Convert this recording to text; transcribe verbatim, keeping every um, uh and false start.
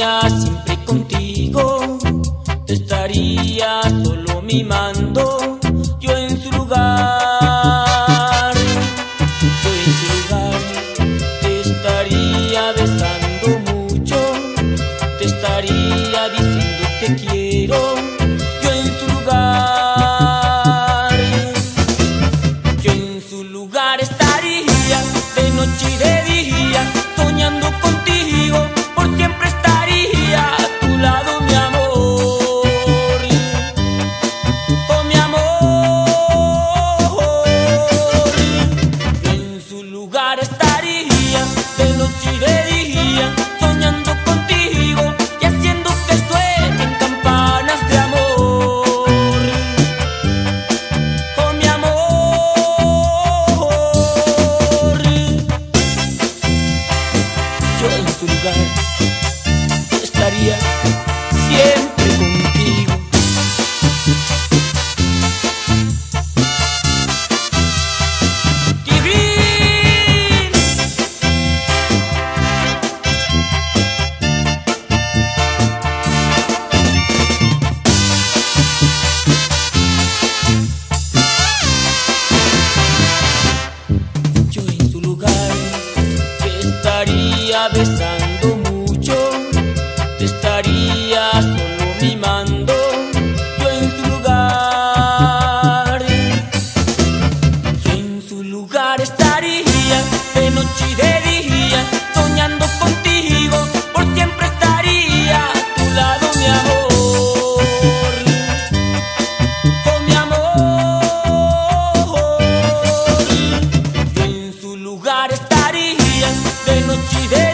estaría siempre contigo, te estaría solo mimando, yo en su lugar, yo en su lugar, te estaría besando mucho, te estaría diciendo te quiero, yo en su lugar, yo en su lugar estaría, de noche y de día, soñando contigo, por siempre estaría a tu lado, mi amor, oh mi amor. Yo en su lugar estaría, de noche y de día, soñando contigo y haciendo que suenen campanas de amor, oh mi amor. Yo en su lugar estaría siempre contigo. Yo en su lugar te estaría besando mucho, te estaría solo mimando, yo en su lugar, yo en su lugar estaría, de noche y de día, soñando contigo, por siempre estaría a tu lado, mi amor, oh mi amor. Yo en su lugar estaría, de noche y de día,